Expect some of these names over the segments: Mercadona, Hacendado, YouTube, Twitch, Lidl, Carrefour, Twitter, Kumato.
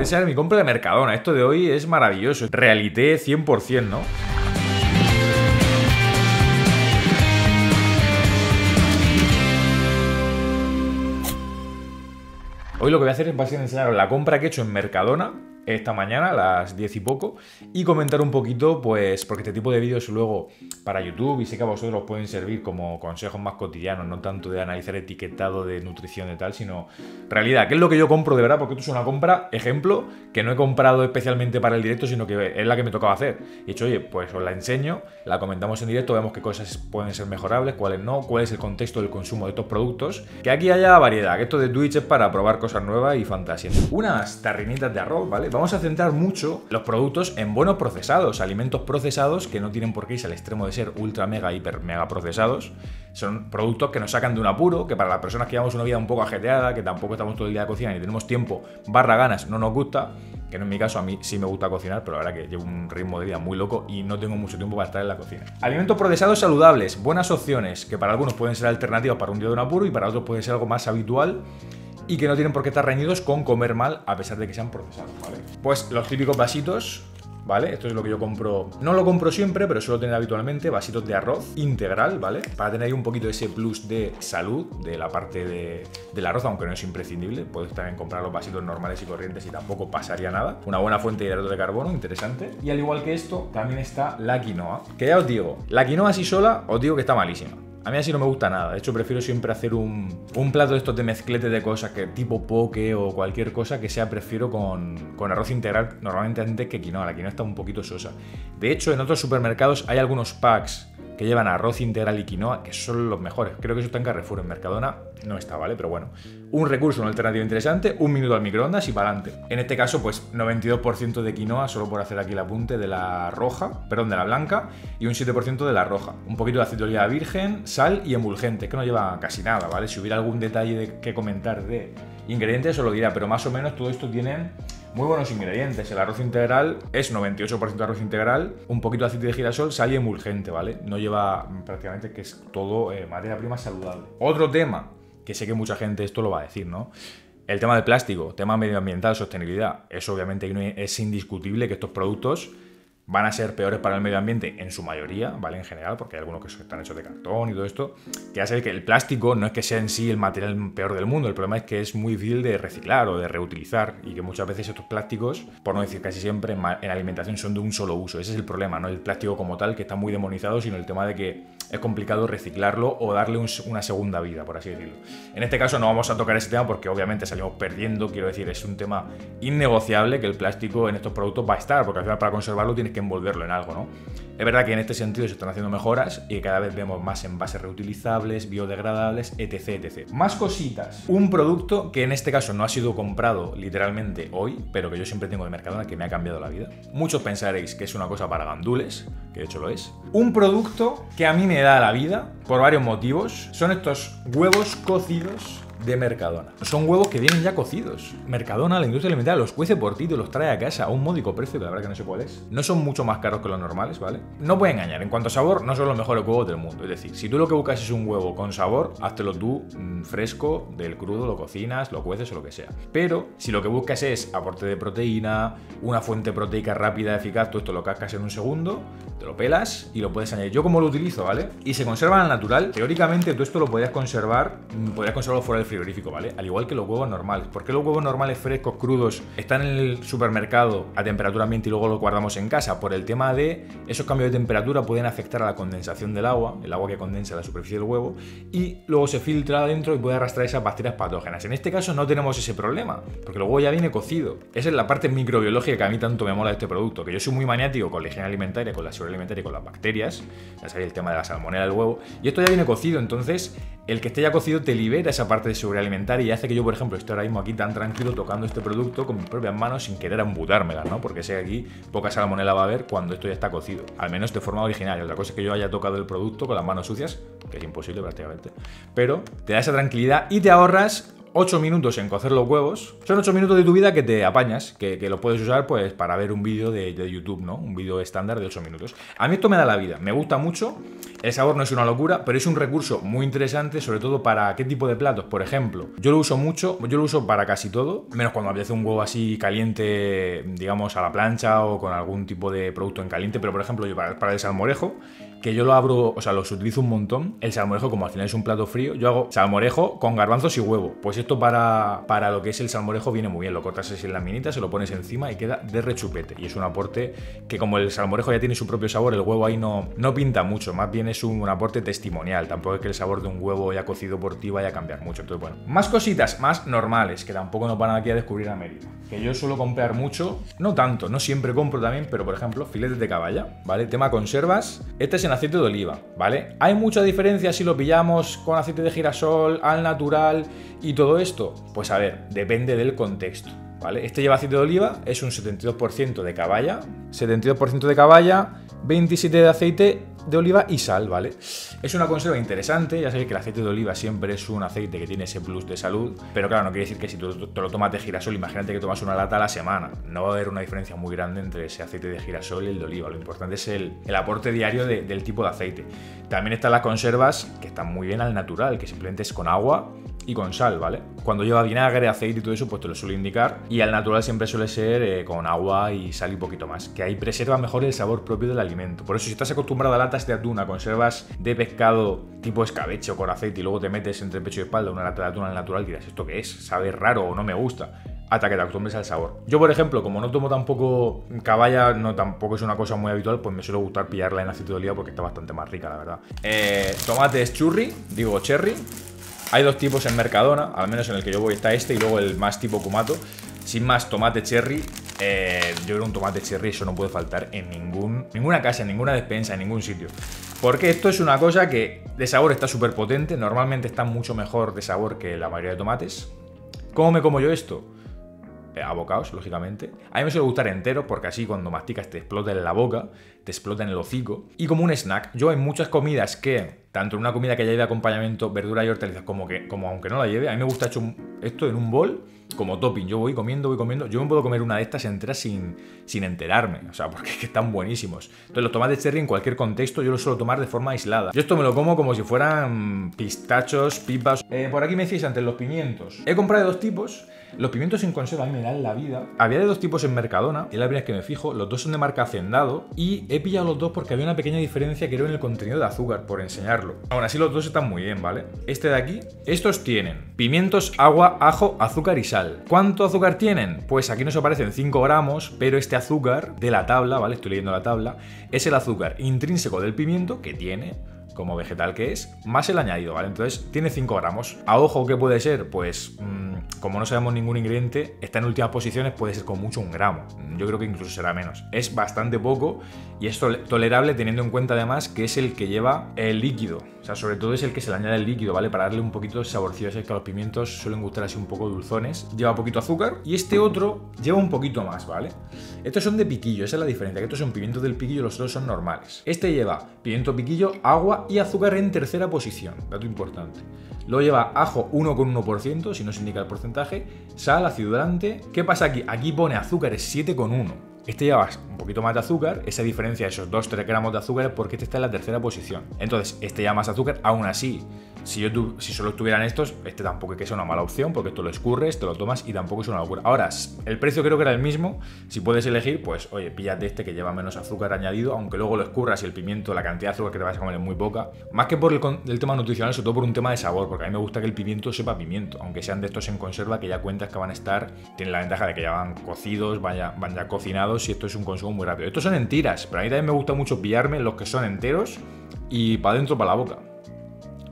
Puede ser mi compra de Mercadona. Esto de hoy es maravilloso. Realité 100%, ¿no? Hoy lo que voy a hacer es enseñaros la compra que he hecho en Mercadona esta mañana a las 10 y poco y comentar un poquito, pues, porque este tipo de vídeos luego para YouTube y sé que a vosotros os pueden servir como consejos más cotidianos, no tanto de analizar etiquetado de nutrición de tal, sino realidad, qué es lo que yo compro de verdad, porque esto es una compra, ejemplo, que no he comprado especialmente para el directo, sino que es la que me tocaba hacer. Y he dicho, oye, pues os la enseño, la comentamos en directo, vemos qué cosas pueden ser mejorables, cuáles no, cuál es el contexto del consumo de estos productos, que aquí haya variedad, que esto de Twitch es para probar cosas nuevas y fantasía. Unas tarrinitas de arroz, ¿vale? Vamos a centrar mucho los productos en buenos procesados, alimentos procesados que no tienen por qué irse al extremo de ser ultra, mega, hiper, mega procesados. Son productos que nos sacan de un apuro, que para las personas que llevamos una vida un poco ajetreada, que tampoco estamos todo el día de cocina ni tenemos tiempo, barra ganas, no nos gusta. Que no es mi caso, a mí sí me gusta cocinar, pero la verdad que llevo un ritmo de vida muy loco y no tengo mucho tiempo para estar en la cocina. Alimentos procesados saludables, buenas opciones, que para algunos pueden ser alternativas para un día de un apuro y para otros puede ser algo más habitual, y que no tienen por qué estar reñidos con comer mal a pesar de que sean procesados, ¿vale? Pues los típicos vasitos, ¿vale? Esto es lo que yo compro. No lo compro siempre, pero suelo tener habitualmente vasitos de arroz integral, ¿vale? Para tener ahí un poquito ese plus de salud de la parte del arroz, aunque no es imprescindible. Puedes también comprar los vasitos normales y corrientes y tampoco pasaría nada. Una buena fuente de hidrato de carbono, interesante. Y al igual que esto, también está la quinoa, que ya os digo, la quinoa así sola, os digo que está malísima. A mí así no me gusta nada, de hecho prefiero siempre hacer un plato de estos de mezclete de cosas que tipo poke o cualquier cosa que sea, prefiero con arroz integral normalmente antes que quinoa, la quinoa está un poquito sosa. De hecho en otros supermercados hay algunos packs que llevan arroz integral y quinoa, que son los mejores. Creo que eso está en Carrefour, en Mercadona no está, ¿vale? Pero bueno, un recurso, una alternativa interesante, 1 minuto al microondas y para adelante. En este caso, pues 92% de quinoa, solo por hacer aquí el apunte, de la roja, perdón, de la blanca, y un 7% de la roja. Un poquito de aceite de oliva virgen, sal y emulgente, que no lleva casi nada, ¿vale? Si hubiera algún detalle que comentar de ingredientes, os lo dirá, pero más o menos todo esto tienen muy buenos ingredientes. El arroz integral es 98% de arroz integral, un poquito de aceite de girasol, sal y emulgente, ¿vale? No lleva prácticamente, que es todo materia prima saludable. Otro tema, que sé que mucha gente esto lo va a decir, ¿no? El tema del plástico, tema medioambiental, sostenibilidad. Eso obviamente es indiscutible que estos productos van a ser peores para el medio ambiente en su mayoría, ¿vale? En general, porque hay algunos que están hechos de cartón y todo esto, que ya sabéis que el plástico no es que sea en sí el material peor del mundo, el problema es que es muy difícil de reciclar o de reutilizar y que muchas veces estos plásticos, por no decir casi siempre, en alimentación son de un solo uso. Ese es el problema, no el plástico como tal, que está muy demonizado, sino el tema de que es complicado reciclarlo o darle una segunda vida, por así decirlo. En este caso no vamos a tocar ese tema porque obviamente salimos perdiendo, quiero decir, es un tema innegociable que el plástico en estos productos va a estar, porque al final para conservarlo tienes que envolverlo en algo, ¿no? Es verdad que en este sentido se están haciendo mejoras y cada vez vemos más envases reutilizables, biodegradables, etc, etc. Más cositas. Un producto que en este caso no ha sido comprado literalmente hoy, pero que yo siempre tengo de Mercadona, que me ha cambiado la vida. Muchos pensaréis que es una cosa para gandules, que de hecho lo es. Un producto que a mí me da la vida por varios motivos son estos huevos cocidos de Mercadona. Son huevos que vienen ya cocidos. Mercadona, la industria alimentaria, los cuece por ti, los trae a casa a un módico precio, que la verdad que no sé cuál es. No son mucho más caros que los normales, ¿vale? No puede engañar. En cuanto a sabor, no son los mejores huevos del mundo. Es decir, si tú lo que buscas es un huevo con sabor, háztelo tú fresco, del crudo, lo cocinas, lo cueces o lo que sea. Pero si lo que buscas es aporte de proteína, una fuente proteica rápida, eficaz, tú esto lo cascas en un segundo, te lo pelas y lo puedes añadir. Yo como lo utilizo, ¿vale? Y se conserva al natural. Teóricamente tú esto lo podías conservarlo fuera del frigorífico, ¿vale? Al igual que los huevos normales. ¿Por qué los huevos normales frescos, crudos, están en el supermercado a temperatura ambiente y luego los guardamos en casa? Por el tema de esos cambios de temperatura pueden afectar a la condensación del agua, el agua que condensa la superficie del huevo, y luego se filtra adentro y puede arrastrar esas bacterias patógenas. En este caso no tenemos ese problema, porque el huevo ya viene cocido. Esa es la parte microbiológica que a mí tanto me mola de este producto, que yo soy muy maniático con la higiene alimentaria, con la seguridad alimentaria y con las bacterias. Ya sabéis el tema de la salmonela del huevo. Y esto ya viene cocido, entonces el que esté ya cocido te libera esa parte de seguridad alimentaria y hace que yo, por ejemplo, esté ahora mismo aquí tan tranquilo tocando este producto con mis propias manos sin querer embutármela, ¿no? Porque sé que aquí poca salmonela va a haber cuando esto ya está cocido, al menos de forma original. Otra cosa es que yo haya tocado el producto con las manos sucias, que es imposible prácticamente, pero te da esa tranquilidad y te ahorras 8 minutos en cocer los huevos. Son 8 minutos de tu vida que te apañas, que lo puedes usar pues para ver un vídeo de YouTube, ¿no? Un vídeo estándar de 8 minutos. A mí esto me da la vida, me gusta mucho. El sabor no es una locura, pero es un recurso muy interesante, sobre todo para qué tipo de platos. Por ejemplo, yo lo uso mucho, yo lo uso para casi todo, menos cuando apetece un huevo así caliente, digamos a la plancha o con algún tipo de producto en caliente. Pero por ejemplo, yo para el salmorejo, que yo lo abro, o sea, los utilizo un montón. El salmorejo, como al final es un plato frío, yo hago salmorejo con garbanzos y huevo. Pues esto para lo que es el salmorejo viene muy bien. Lo cortas así en las minitas, se lo pones encima y queda de rechupete. Y es un aporte que, como el salmorejo ya tiene su propio sabor, el huevo ahí no pinta mucho. Más bien es un aporte testimonial. Tampoco es que el sabor de un huevo ya cocido por ti vaya a cambiar mucho. Entonces, bueno, más cositas más normales que tampoco nos van aquí a descubrir a Mérida. Que yo suelo comprar mucho, no tanto, no siempre compro también, pero por ejemplo, filetes de caballa, ¿vale? Tema conservas. Este es en aceite de oliva, ¿vale? Hay mucha diferencia si lo pillamos con aceite de girasol, al natural y todo esto. Pues a ver, depende del contexto, ¿vale? Este lleva aceite de oliva, es un 72% de caballa, 72% de caballa, 27% de aceite de oliva y sal, ¿vale? Es una conserva interesante, ya sabéis que el aceite de oliva siempre es un aceite que tiene ese plus de salud, pero claro, no quiere decir que si tú te lo tomas de girasol, imagínate que tomas una lata a la semana, no va a haber una diferencia muy grande entre ese aceite de girasol y el de oliva. Lo importante es el aporte diario del tipo de aceite. También están las conservas que están muy bien al natural, que simplemente es con agua y con sal, ¿vale? Cuando lleva vinagre, aceite y todo eso, pues te lo suele indicar, y al natural siempre suele ser con agua y sal y poquito más, que ahí preserva mejor el sabor propio del alimento. Por eso, si estás acostumbrado a latas de atún, a conservas de pescado tipo escabeche o con aceite, y luego te metes entre pecho y espalda una lata de atún al natural, dirás, ¿esto qué es? ¿Sabe raro o no me gusta? Hasta que te acostumbres al sabor. Yo, por ejemplo, como no tomo tampoco caballa, no tampoco es una cosa muy habitual, pues me suele gustar pillarla en aceite de oliva porque está bastante más rica, la verdad. Tomates churri, digo cherry. Hay dos tipos en Mercadona, al menos en el que yo voy está este y luego el más tipo Kumato. Sin más, tomate cherry. Yo creo un tomate cherry, eso no puede faltar en ninguna casa, en ninguna despensa, en ningún sitio. Porque esto es una cosa que de sabor está súper potente, normalmente está mucho mejor de sabor que la mayoría de tomates. ¿Cómo me como yo esto? Abocados, lógicamente. A mí me suele gustar entero porque así cuando masticas te explota en la boca, te explota en el hocico. Y como un snack, yo hay muchas comidas que, tanto en una comida que ya lleve acompañamiento, verdura y hortalizas, como aunque no la lleve, a mí me gusta hecho esto en un bol como topping. Yo voy comiendo. Yo me puedo comer una de estas enteras sin enterarme, o sea, porque es que están buenísimos. Entonces los tomates cherry en cualquier contexto yo los suelo tomar de forma aislada. Yo esto me lo como como si fueran pistachos, pipas. Por aquí me decís antes los pimientos. He comprado dos tipos. Los pimientos sin conserva a mí me dan la vida. Había de dos tipos en Mercadona, y la primera vez que me fijo, los dos son de marca Hacendado, y he pillado los dos porque había una pequeña diferencia que era en el contenido de azúcar, por enseñarlo. Aún así los dos están muy bien, ¿vale? Este de aquí, estos tienen pimientos, agua, ajo, azúcar y sal. ¿Cuánto azúcar tienen? Pues aquí nos aparecen 5 gramos, pero este azúcar de la tabla, ¿vale? Estoy leyendo la tabla, es el azúcar intrínseco del pimiento que tiene, como vegetal que es, más el añadido, ¿vale? Entonces tiene 5 gramos. A ojo, ¿qué puede ser? Pues como no sabemos ningún ingrediente, está en últimas posiciones, puede ser con mucho 1 gramo. Yo creo que incluso será menos. Es bastante poco y es tolerable teniendo en cuenta además que es el que lleva el líquido. O sea, sobre todo es el que se le añade el líquido, ¿vale? Para darle un poquito de saborcillo. Es que a los pimientos suelen gustar así un poco dulzones. Lleva poquito azúcar y este otro lleva un poquito más, ¿vale? Estos son de piquillo, esa es la diferencia, que estos son pimientos del piquillo, los otros son normales. Este lleva pimiento piquillo, agua y azúcar en tercera posición, dato importante. Luego lleva ajo 1,1%, si no se indica el porcentaje, sal, acidulante. ¿Qué pasa aquí? Aquí pone azúcar es 7,1%. Este lleva un poquito más de azúcar, esa diferencia de esos 2-3 gramos de azúcar es porque este está en la tercera posición. Entonces, este lleva más azúcar, aún así, si solo estuvieran estos, este tampoco es que sea una mala opción, porque tú lo escurres, te lo tomas y tampoco es una locura. Ahora, el precio creo que era el mismo, si puedes elegir, pues oye, píllate este que lleva menos azúcar añadido, aunque luego lo escurras y el pimiento, la cantidad de azúcar que te vas a comer es muy poca. Más que por el tema nutricional, sobre todo por un tema de sabor, porque a mí me gusta que el pimiento sepa pimiento, aunque sean de estos en conserva que ya cuentas que van a estar, tienen la ventaja de que ya van cocidos, van ya cocinados. Si esto es un consumo muy rápido, estos son en tiras, pero a mí también me gusta mucho pillarme los que son enteros y para adentro, para la boca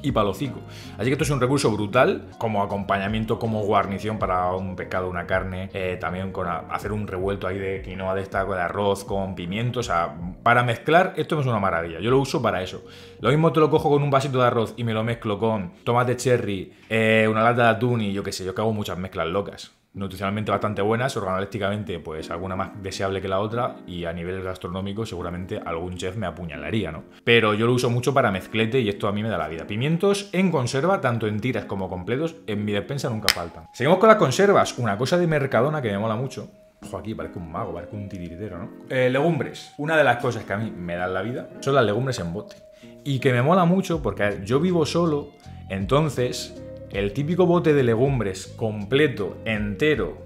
y para el hocico. Así que esto es un recurso brutal como acompañamiento, como guarnición para un pescado, una carne, también con hacer un revuelto ahí de quinoa de esta, con arroz, con pimientos, o sea, para mezclar esto es una maravilla. Yo lo uso para eso. Lo mismo te lo cojo con un vasito de arroz y me lo mezclo con tomate cherry, una lata de atún y yo qué sé, yo que hago muchas mezclas locas. nutricionalmente bastante buenas, organolécticamente pues alguna más deseable que la otra, y a nivel gastronómico seguramente algún chef me apuñalaría, ¿no? Pero yo lo uso mucho para mezclete y esto a mí me da la vida. Pimientos en conserva, tanto en tiras como completos, en mi despensa nunca faltan. Seguimos con las conservas, una cosa de Mercadona que me mola mucho. Ojo, aquí parece un mago, parece un titiritero, ¿no? Legumbres. Una de las cosas que a mí me dan la vida son las legumbres en bote. Y que me mola mucho porque a ver, yo vivo solo, entonces el típico bote de legumbres completo, entero,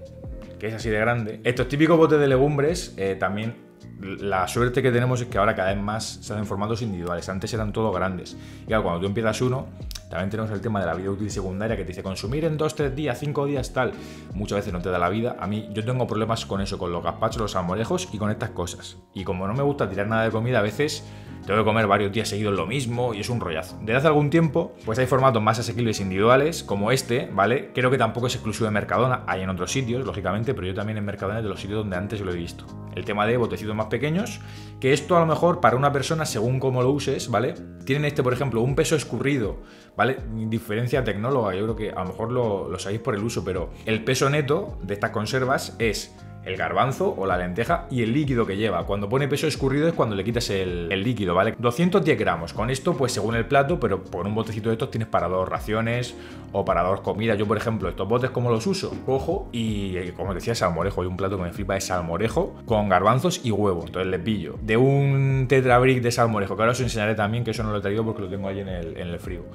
que es así de grande. Estos típicos botes de legumbres también la suerte que tenemos es que ahora cada vez más se hacen formatos individuales. Antes eran todos grandes. Y claro, cuando tú empiezas uno, también tenemos el tema de la vida útil secundaria que te dice consumir en 2, 3 días, 5 días, tal. Muchas veces no te da la vida. A mí, yo tengo problemas con eso, con los gazpachos, los salmorejos y con estas cosas. Y como no me gusta tirar nada de comida, a veces tengo que comer varios días seguidos lo mismo y es un rollazo. Desde hace algún tiempo, pues hay formatos más asequibles individuales, como este, ¿vale? Creo que tampoco es exclusivo de Mercadona. Hay en otros sitios, lógicamente, pero yo también en Mercadona es de los sitios donde antes lo he visto. El tema de botecitos más pequeños, que esto a lo mejor para una persona, según cómo lo uses, ¿vale? Tienen este, por ejemplo, un peso escurrido, ¿vale? Diferencia tecnóloga, yo creo que a lo mejor lo sabéis por el uso, pero el peso neto de estas conservas es el garbanzo o la lenteja y el líquido que lleva. Cuando pone peso escurrido es cuando le quitas el líquido, ¿vale? 210 gramos. Con esto, pues según el plato, pero por un botecito de estos tienes para 2 raciones o para 2 comidas. Yo, por ejemplo, estos botes, ¿cómo los uso? Cojo y, como decía, salmorejo. Hay un plato que me flipa de salmorejo con garbanzos y huevo. Entonces le pillo de un tetrabrick de salmorejo, que ahora os enseñaré también, que eso no lo he traído porque lo tengo ahí en el frigo.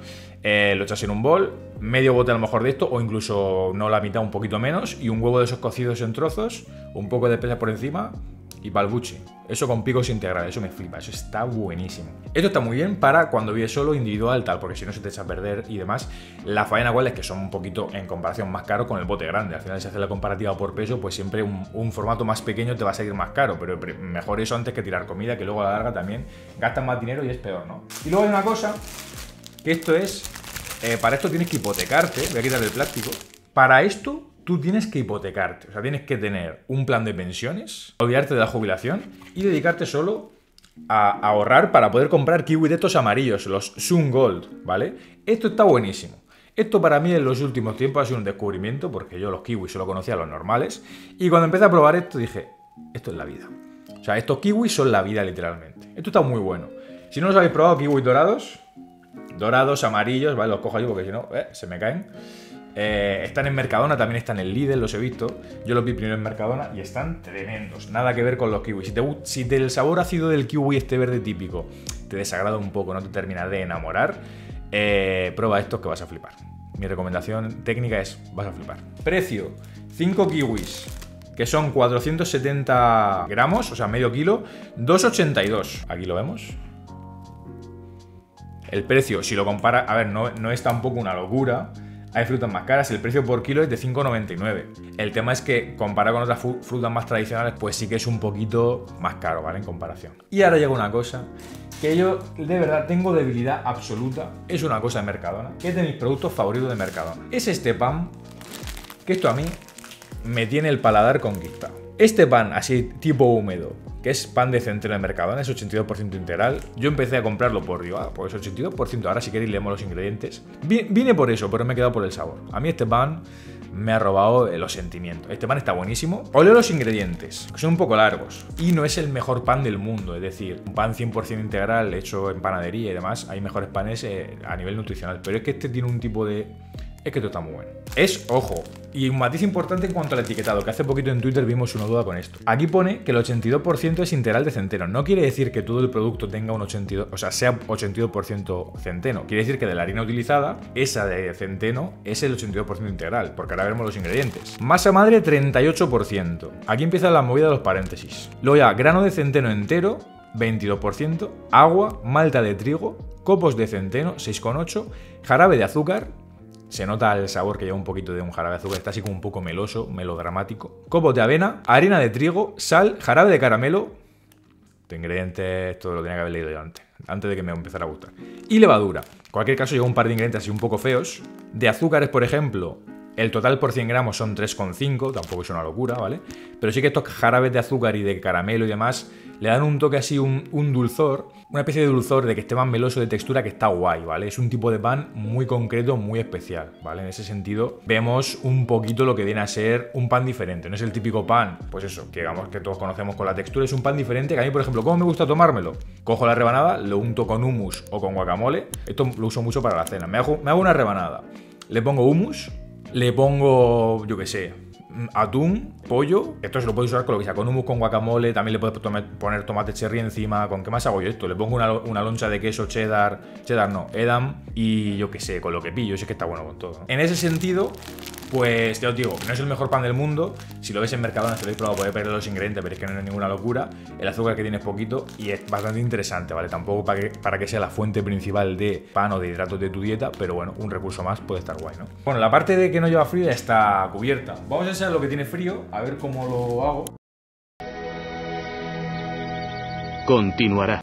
Lo echas en un bol, medio bote a lo mejor de esto, o incluso no la mitad, un poquito menos, y un huevo de esos cocidos en trozos, un poco de especias por encima y palbuche. Eso con picos integrales, eso me flipa, eso está buenísimo. Esto está muy bien para cuando vives solo, individual, tal, porque si no se te echa a perder y demás. La faena cuál es que son un poquito, en comparación, más caros con el bote grande. Al final, si haces la comparativa por peso, pues siempre un formato más pequeño te va a salir más caro, pero mejor eso antes que tirar comida, que luego a la larga también gastas más dinero y es peor, ¿no? Y luego hay una cosa, que esto es, para esto tienes que hipotecarte, voy a quitar el plástico, para esto tú tienes que hipotecarte, o sea, tienes que tener un plan de pensiones, olvidarte de la jubilación y dedicarte solo a ahorrar para poder comprar kiwi de estos amarillos, los Sun Gold, ¿vale? Esto está buenísimo. Esto para mí en los últimos tiempos ha sido un descubrimiento porque yo los kiwis solo conocía los normales y cuando empecé a probar esto dije, esto es la vida. O sea, estos kiwis son la vida literalmente. Esto está muy bueno. Si no los habéis probado, kiwis dorados, amarillos, ¿vale? Los cojo yo porque si no, se me caen. Están en Mercadona, también están en Lidl, los he visto. Yo los vi primero en Mercadona y están tremendos. Nada que ver con los kiwis. Si el sabor ácido del kiwi, este verde típico, te desagrada un poco, no te termina de enamorar, prueba estos que vas a flipar. Mi recomendación técnica es, vas a flipar. Precio, 5 kiwis, que son 470 gramos, o sea, medio kilo, 2,82. Aquí lo vemos. El precio, si lo compara, a ver, no es tampoco una locura. Hay frutas más caras, el precio por kilo es de 5,99. El tema es que comparado con otras frutas más tradicionales, pues sí que es un poquito más caro, ¿vale? En comparación. Y ahora llega una cosa que yo de verdad tengo debilidad absoluta. Es una cosa de Mercadona, que es de mis productos favoritos de Mercadona. Es este pan, que esto a mí me tiene el paladar conquistado. Este pan así tipo húmedo, que es pan de centeno de Mercadona, es 82% integral. Yo empecé a comprarlo por Rivada, pues 82%. Ahora si queréis leemos los ingredientes. Vine por eso, pero me he quedado por el sabor. A mí este pan me ha robado los sentimientos. Este pan está buenísimo. Oleo los ingredientes, que son un poco largos. Y no es el mejor pan del mundo, es decir, un pan 100% integral hecho en panadería y demás. Hay mejores panes a nivel nutricional, pero es que este tiene un tipo de... Es que esto está muy bueno. Es, ojo, y un matiz importante en cuanto al etiquetado, que hace poquito en Twitter vimos una duda con esto. Aquí pone que el 82% es integral de centeno. No quiere decir que todo el producto tenga un 82%, o sea, sea 82% centeno. Quiere decir que de la harina utilizada, esa de centeno es el 82% integral, porque ahora veremos los ingredientes. Masa madre, 38%. Aquí empieza la movida de los paréntesis. Luego ya, grano de centeno entero, 22%. Agua, malta de trigo, copos de centeno, 6,8. Jarabe de azúcar. Se nota el sabor que lleva un poquito de un jarabe de azúcar, está así como un poco meloso, melodramático. Copos de avena, harina de trigo, sal, jarabe de caramelo. Este ingrediente, esto lo tenía que haber leído yo antes de que me empezara a gustar. Y levadura. En cualquier caso, lleva un par de ingredientes así un poco feos. De azúcares, por ejemplo, El total por 100 gramos son 3,5, tampoco es una locura, ¿vale? Pero sí que estos jarabes de azúcar y de caramelo y demás le dan un toque así, un dulzor, una especie de dulzor de que esté más meloso de textura que está guay, ¿vale? Es un tipo de pan muy concreto, muy especial, ¿vale? En ese sentido vemos un poquito lo que viene a ser un pan diferente. No es el típico pan, pues eso, que digamos que todos conocemos con la textura, es un pan diferente que a mí, por ejemplo, ¿cómo me gusta tomármelo? Cojo la rebanada, lo unto con hummus o con guacamole, esto lo uso mucho para la cena, me hago una rebanada, le pongo hummus, le pongo, yo qué sé, atún, pollo. Esto se lo puedes usar con lo que sea, con hummus, con guacamole. También le puedes poner tomate cherry encima. ¿Con qué más hago yo esto? Le pongo una loncha de queso cheddar no, edam. Y yo qué sé, con lo que pillo. Si es que está bueno con todo, ¿no? En ese sentido, pues ya os digo, no es el mejor pan del mundo. Si lo ves en Mercadona, si lo habéis probado, podéis ver los ingredientes, pero es que no es ninguna locura. El azúcar que tiene es poquito y es bastante interesante, ¿vale? Tampoco para que sea la fuente principal de pan o de hidratos de tu dieta, pero bueno, un recurso más puede estar guay, ¿no? Bueno, la parte de que no lleva frío ya está cubierta. Vamos a enseñar lo que tiene frío, a ver cómo lo hago. Continuará.